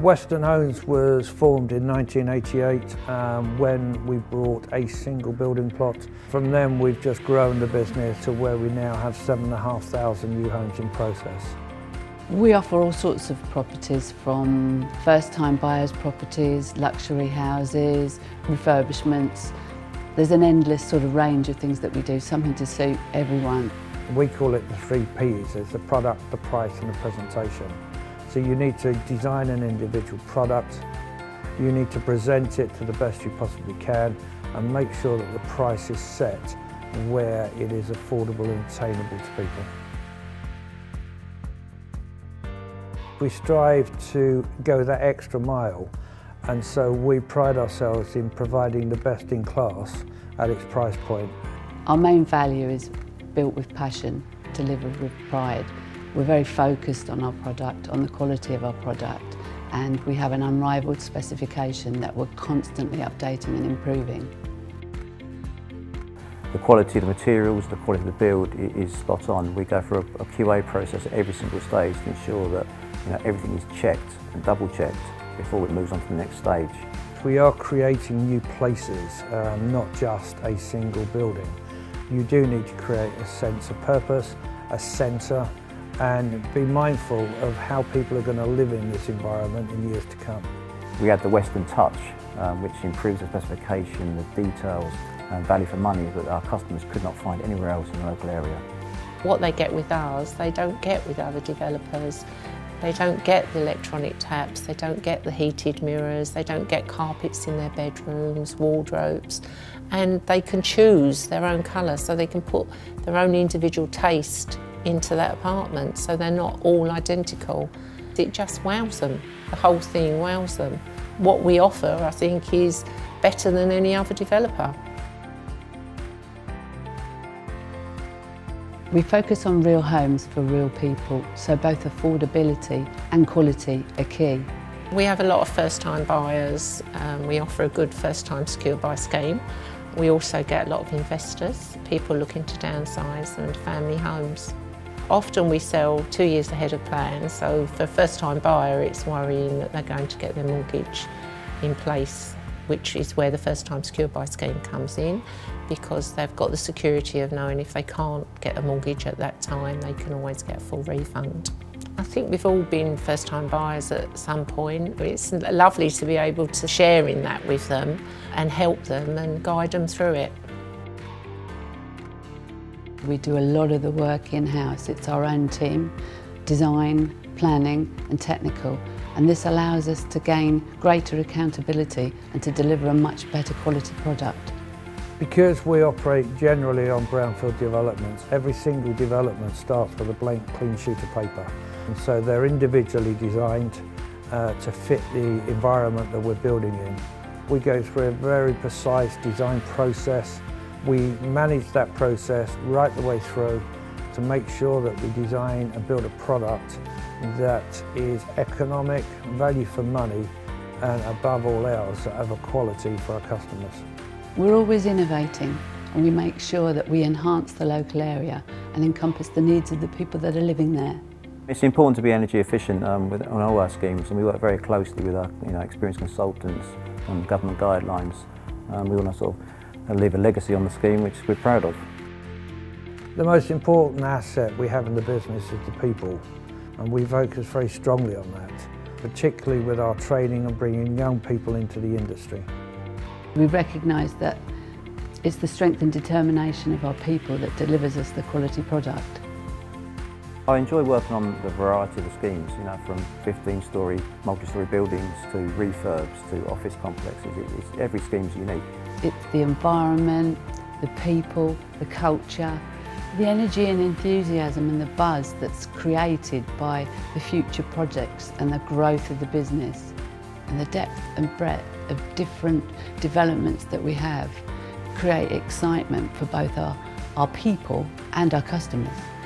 Western Homes was formed in 1988 when we bought a single building plot. From then we've just grown the business to where we now have 7,500 new homes in process. We offer all sorts of properties, from first-time buyers properties, luxury houses, refurbishments. There's an endless sort of range of things that we do, something to suit everyone. We call it the 3 Ps. It's the product, the price and the presentation. So you need to design an individual product, you need to present it to the best you possibly can, and make sure that the price is set where it is affordable and attainable to people. We strive to go that extra mile, and so we pride ourselves in providing the best in class at its price point. Our main value is built with passion, delivered with pride. We're very focused on our product, on the quality of our product, and we have an unrivaled specification that we're constantly updating and improving. The quality of the materials, the quality of the build is spot on. We go through a QA process at every single stage to ensure that everything is checked and double checked before it moves on to the next stage. We are creating new places, not just a single building. You do need to create a sense of purpose, a centre, and be mindful of how people are going to live in this environment in years to come. We add the Western touch, which improves the specification, the details and value for money that our customers could not find anywhere else in the local area. What they get with ours, they don't get with other developers. They don't get the electronic taps, they don't get the heated mirrors, they don't get carpets in their bedrooms, wardrobes, and they can choose their own colour, so they can put their own individual taste into that apartment, so they're not all identical. It just wows them, the whole thing wows them. What we offer, I think, is better than any other developer. We focus on real homes for real people, so both affordability and quality are key. We have a lot of first-time buyers. We offer a good first-time secure buy scheme. We also get a lot of investors, people looking to downsize, and family homes. Often we sell 2 years ahead of plan, so for a first-time buyer it's worrying that they're going to get their mortgage in place, which is where the first-time secure buy scheme comes in, because they've got the security of knowing if they can't get a mortgage at that time, they can always get a full refund. I think we've all been first-time buyers at some point. It's lovely to be able to share in that with them and help them and guide them through it. We do a lot of the work in-house. It's our own team, design, planning and technical. And this allows us to gain greater accountability and to deliver a much better quality product. Because we operate generally on brownfield developments, every single development starts with a blank clean sheet of paper. And so they're individually designed to fit the environment that we're building in. We go through a very precise design process. We manage that process right the way through to make sure that we design and build a product that is economic, value for money, and above all else, of a quality for our customers. We're always innovating, and we make sure that we enhance the local area and encompass the needs of the people that are living there. It's important to be energy efficient on all our schemes, and we work very closely with our experienced consultants and government guidelines. We want to sort of leave a legacy on the scheme which we're proud of. The most important asset we have in the business is the people, and we focus very strongly on that, particularly with our training and bringing young people into the industry. We recognise that it's the strength and determination of our people that delivers us the quality product. I enjoy working on the variety of the schemes, from 15-storey, multi-storey buildings to refurbs to office complexes. Every scheme's unique. It's the environment, the people, the culture, the energy and enthusiasm and the buzz that's created by the future projects and the growth of the business, and the depth and breadth of different developments that we have create excitement for both our people and our customers.